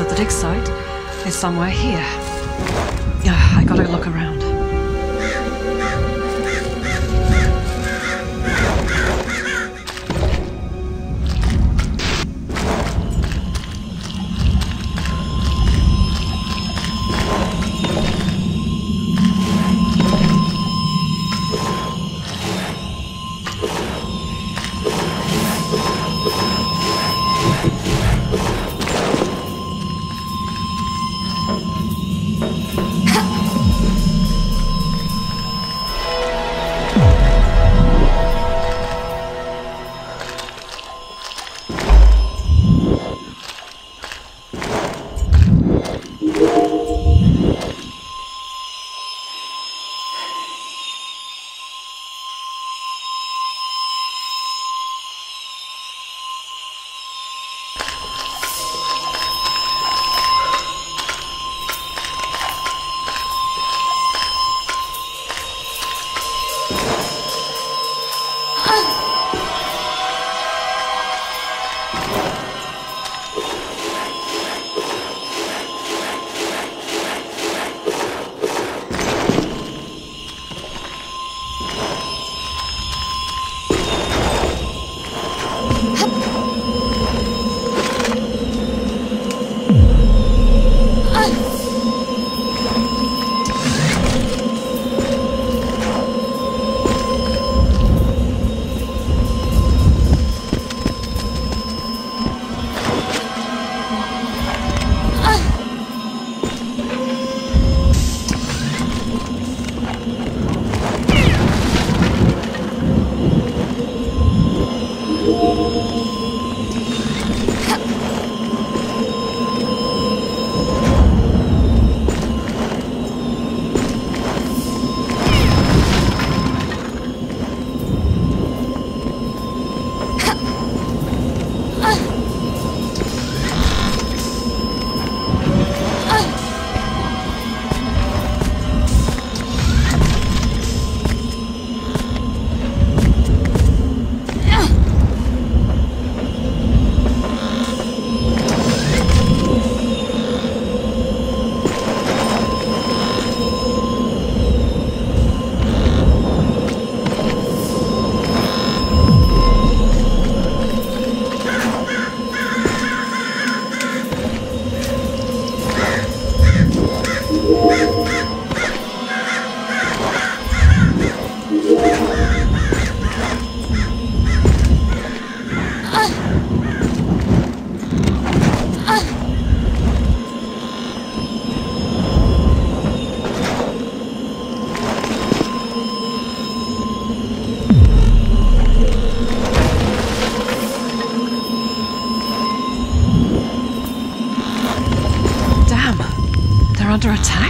at the dig site is somewhere here. I gotta look around. Under attack?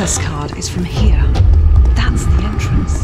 access card is from here. That's the entrance.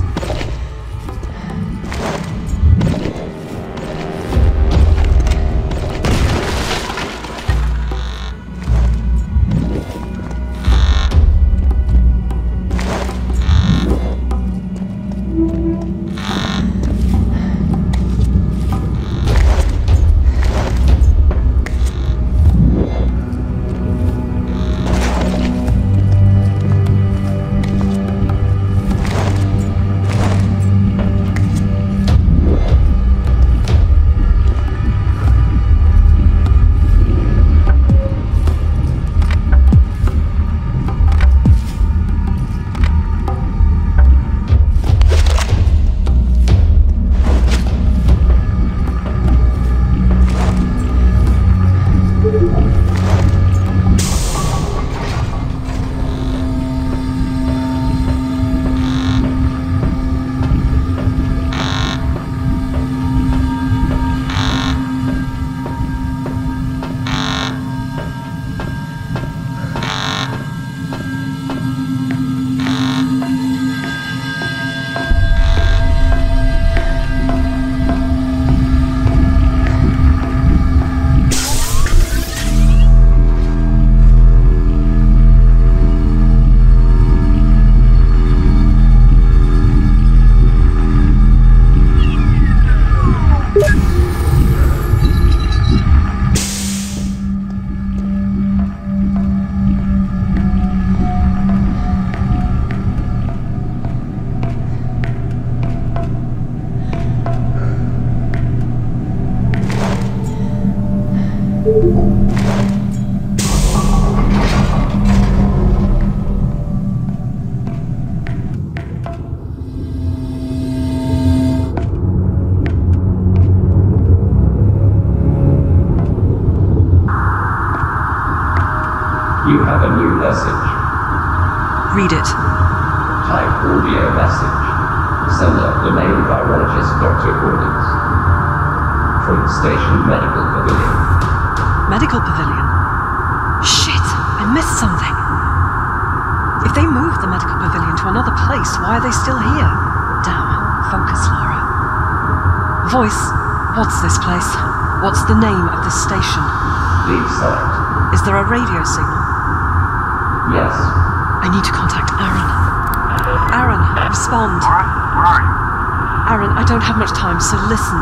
So listen,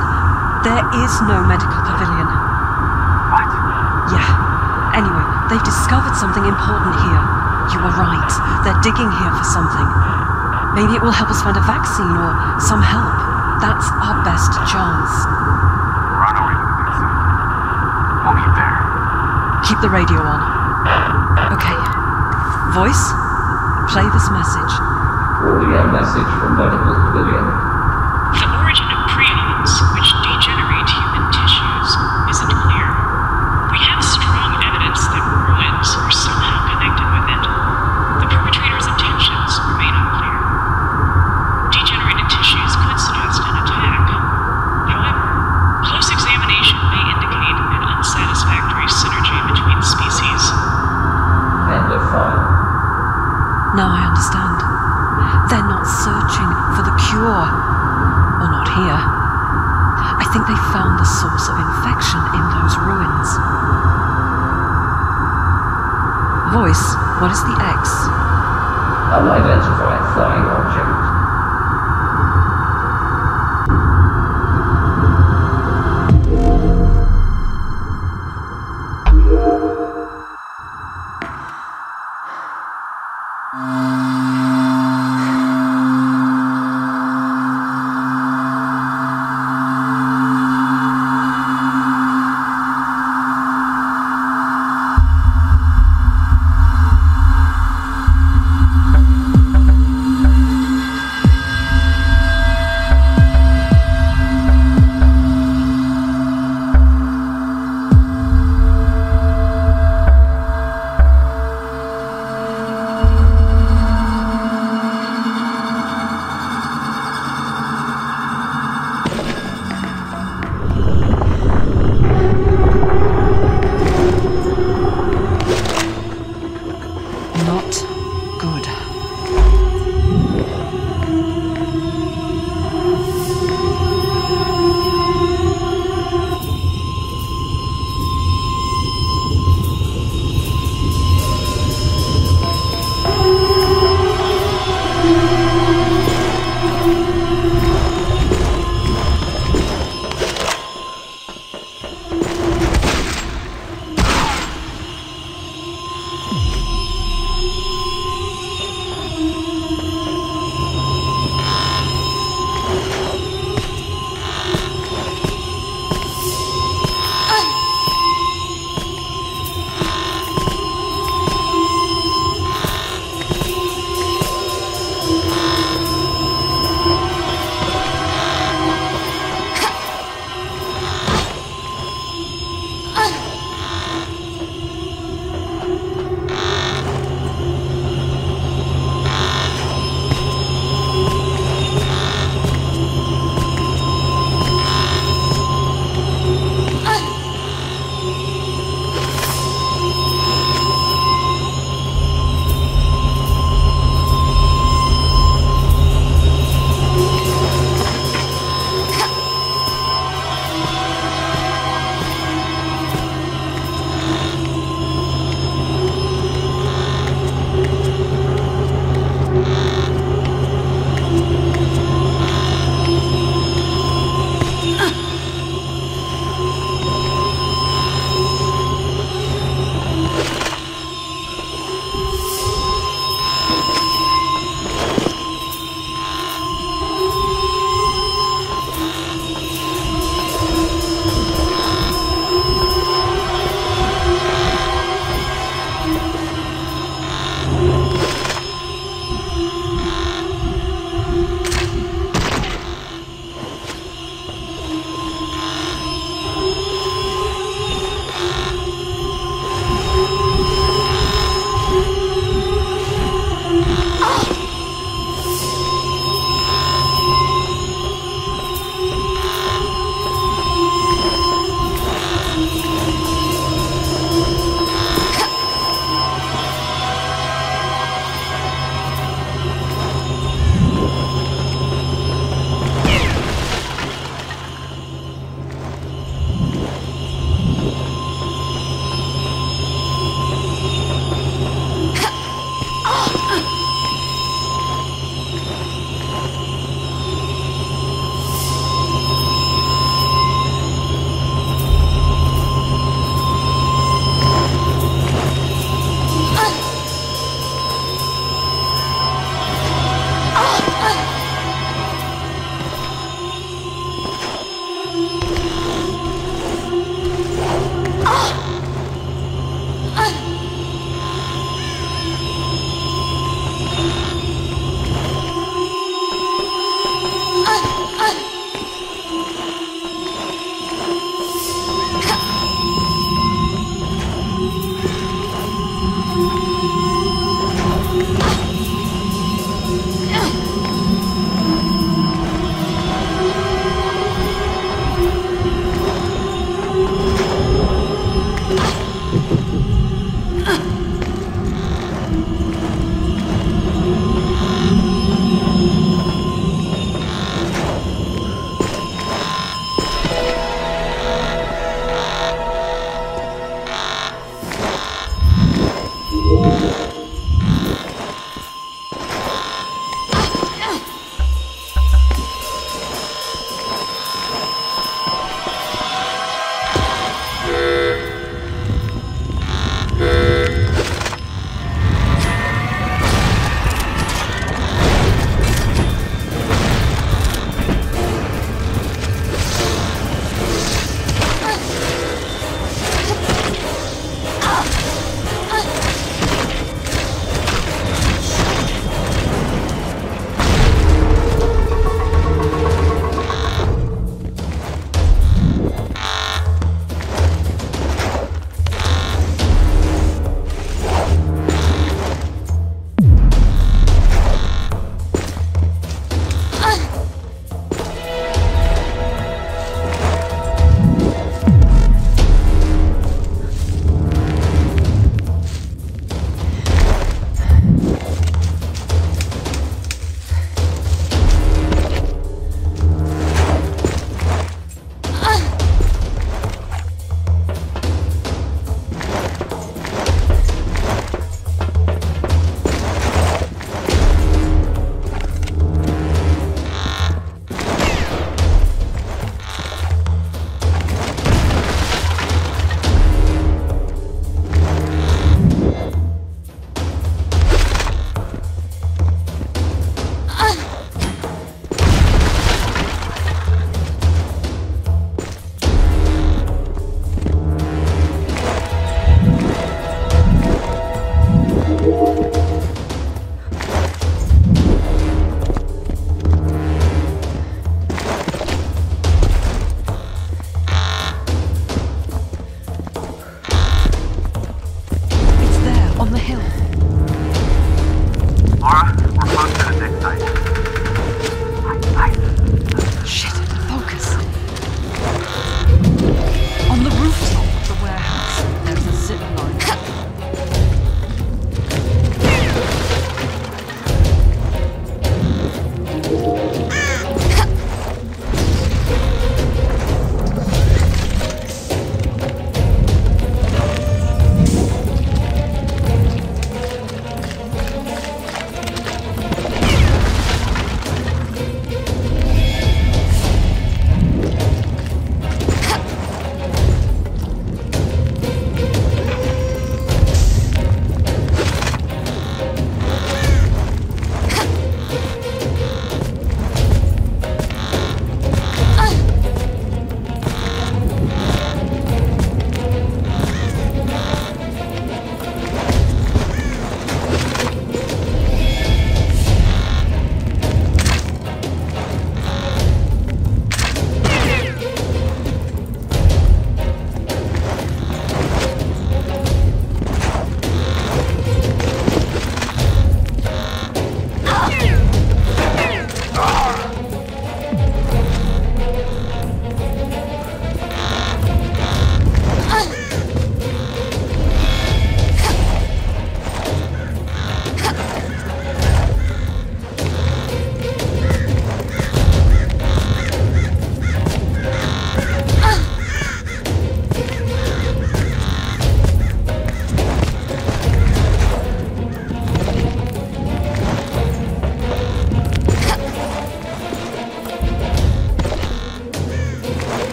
there is no medical pavilion. What? Yeah. Anyway, they've discovered something important here. You were right. They're digging here for something. Maybe it will help us find a vaccine or some help. That's our best chance. Run away with this. We'll be there. Keep the radio on. Okay. Voice, play this message. Audio message from Medical Pavilion. What is the X? Unidentified flying object. Not good.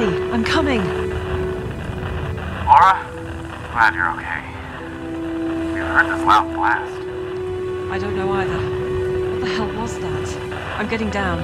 me. I'm coming. Lara, glad you're okay. You heard this loud blast. I don't know either. What the hell was that? I'm getting down.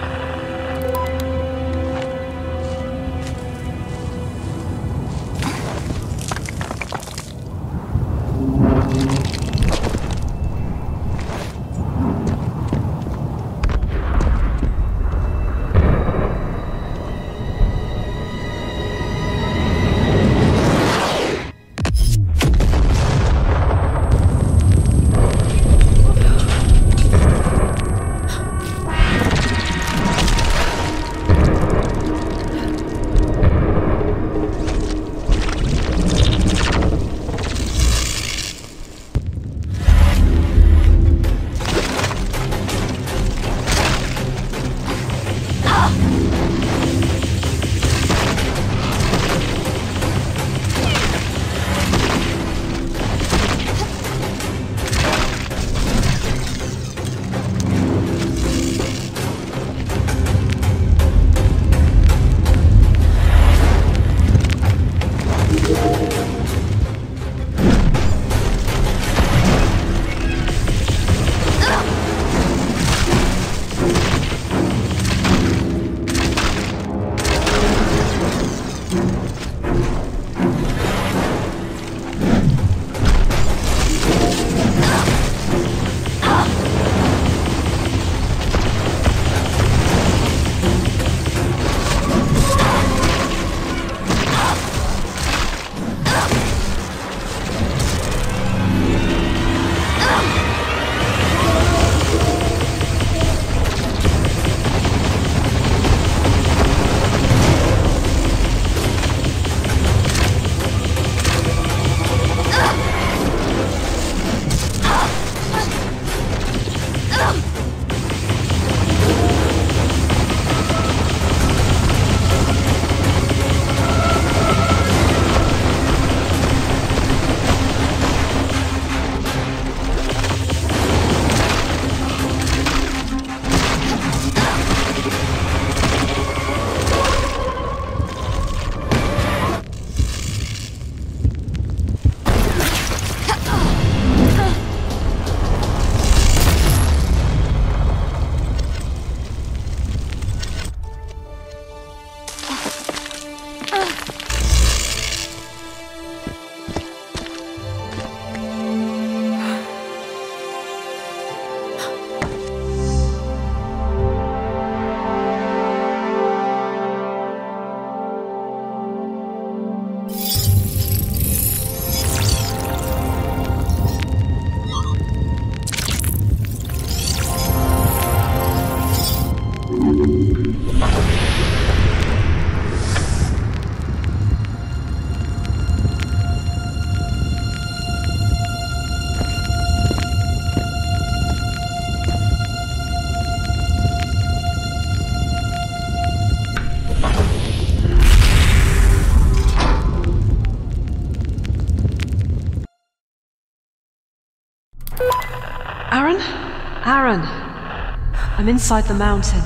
Aaron, I'm inside the mountain.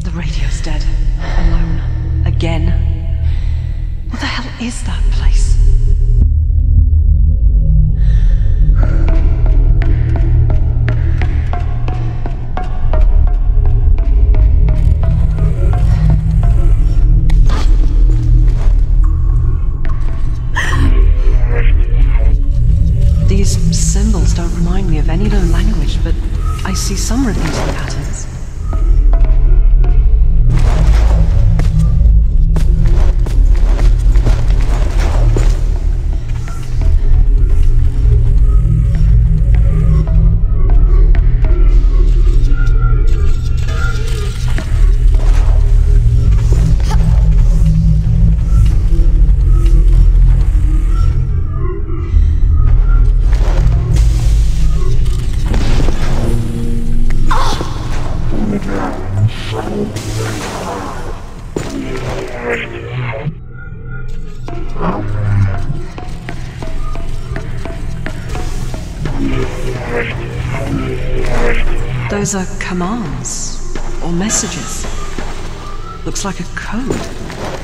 The radio's dead. Alone. Again. What the hell is that place? See some repeating patterns. Those are commands, or messages. Looks like a code.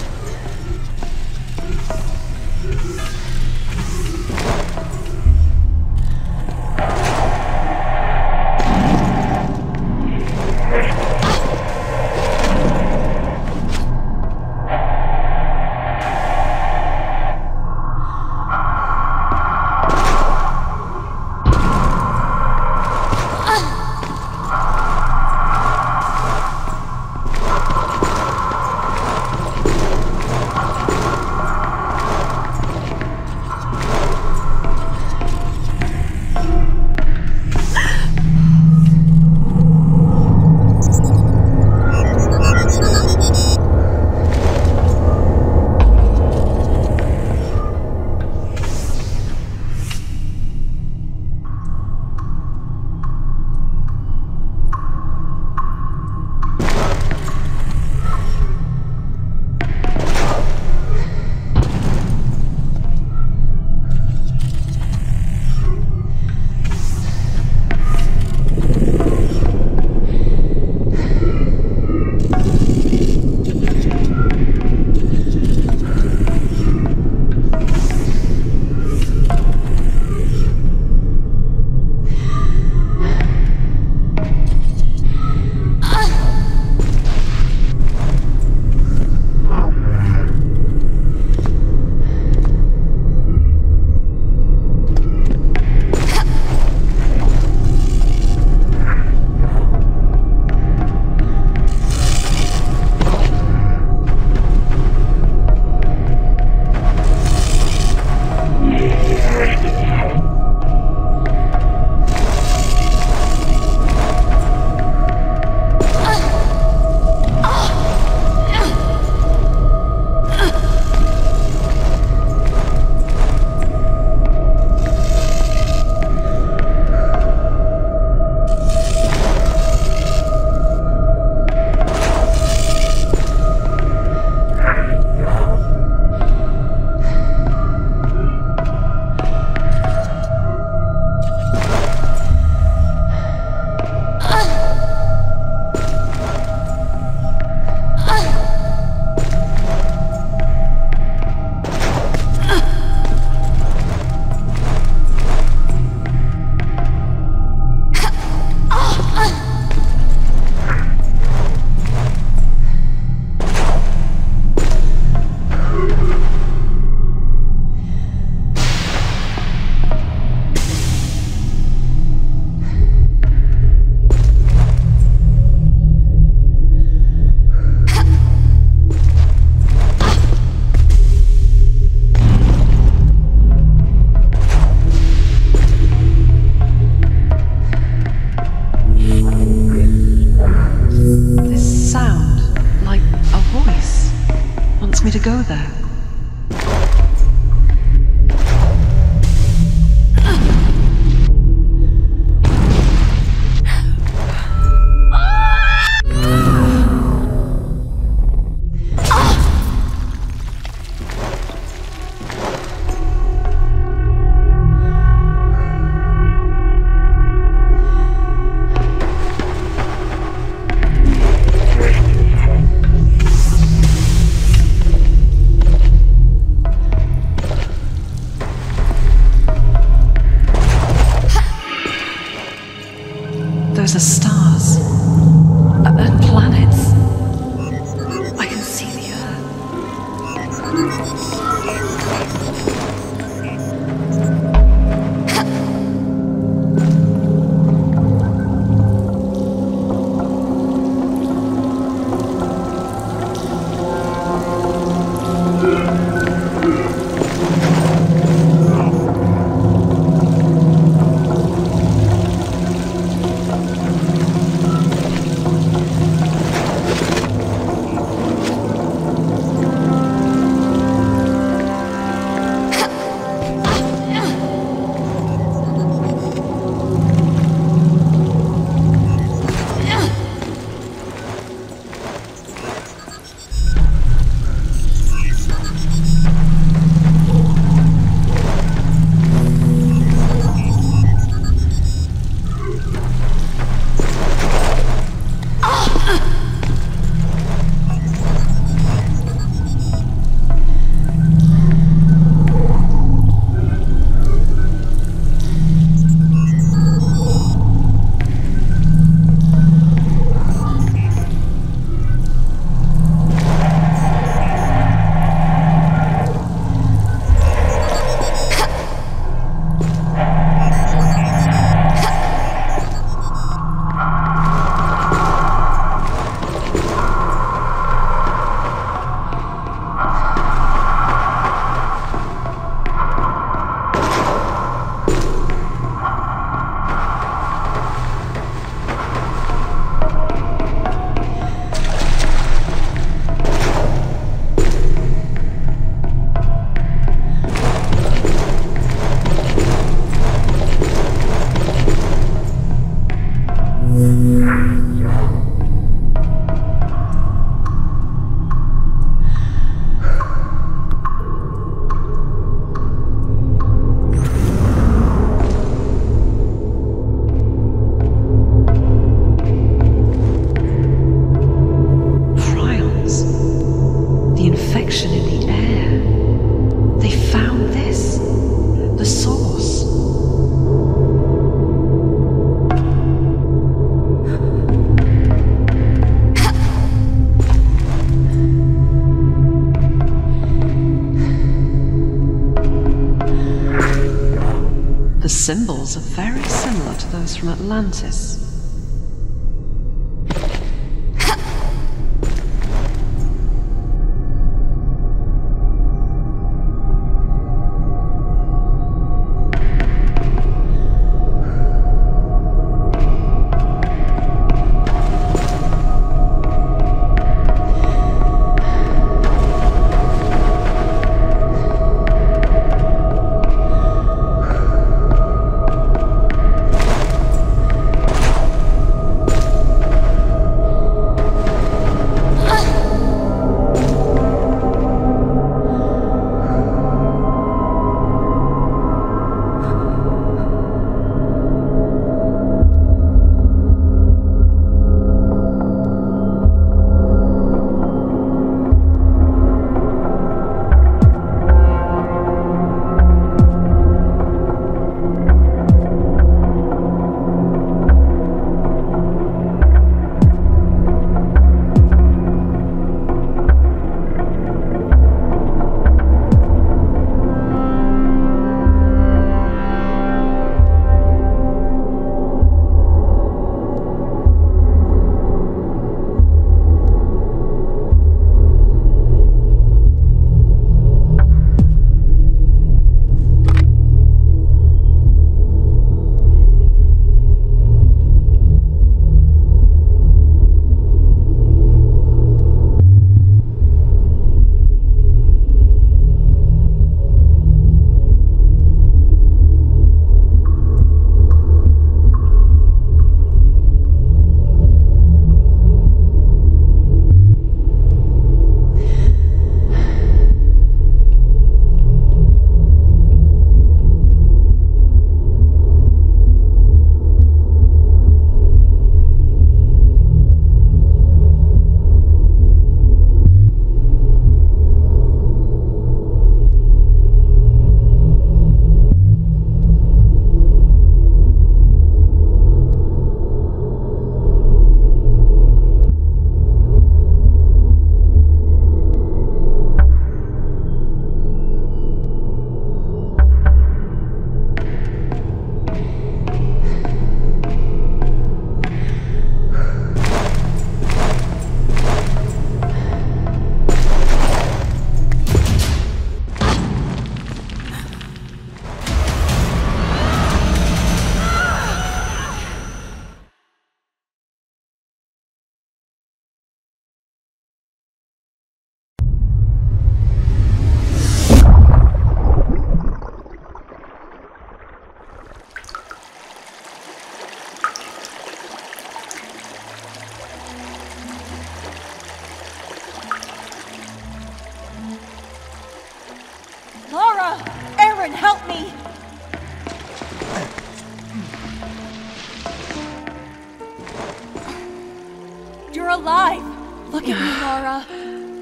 The symbols are very similar to those from Atlantis.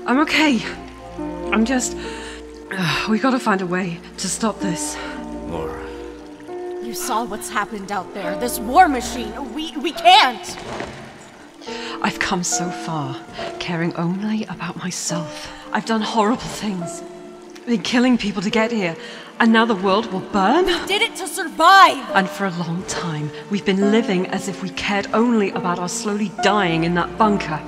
I'm okay. I'm just... we gotta find a way to stop this. Laura... You saw what's happened out there. This war machine. We can't! I've come so far, caring only about myself. I've done horrible things. Been killing people to get here. And now the world will burn? We did it to survive! And for a long time, we've been living as if we cared only about our slowly dying in that bunker.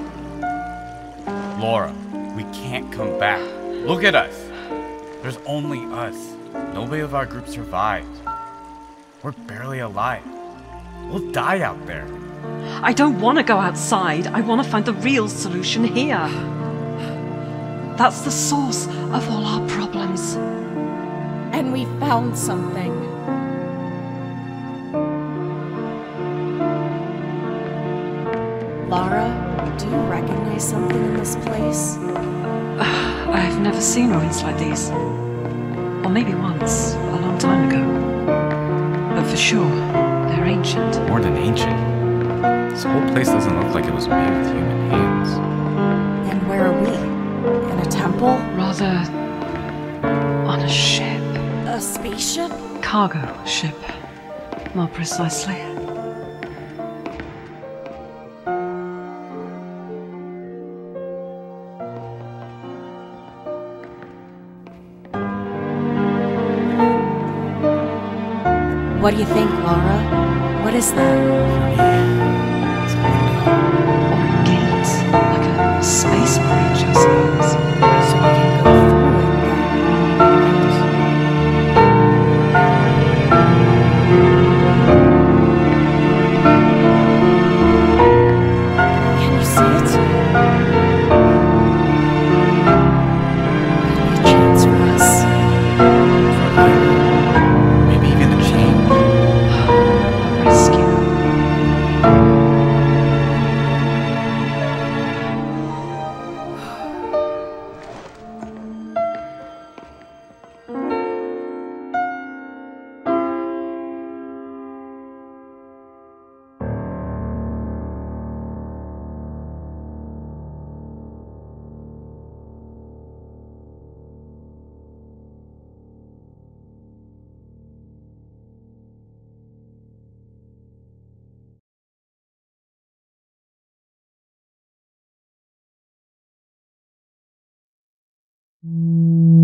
Laura... We can't come back. Look at us. There's only us. Nobody of our group survived. We're barely alive. We'll die out there. I don't want to go outside. I want to find the real solution here. That's the source of all our problems. And we found something. Lara? Do you recognize something in this place? I've never seen ruins like these. Or maybe once, a long time ago. But for sure, they're ancient. More than ancient. This whole place doesn't look like it was made with human hands. And where are we? In a temple? Rather... on a ship. A spaceship? Cargo ship, more precisely. What do you think, Lara? What is that? It's a window. Or a gate. Like a space bridge, I suppose. So we can go forward. Can you see it? That'll be a chance for us.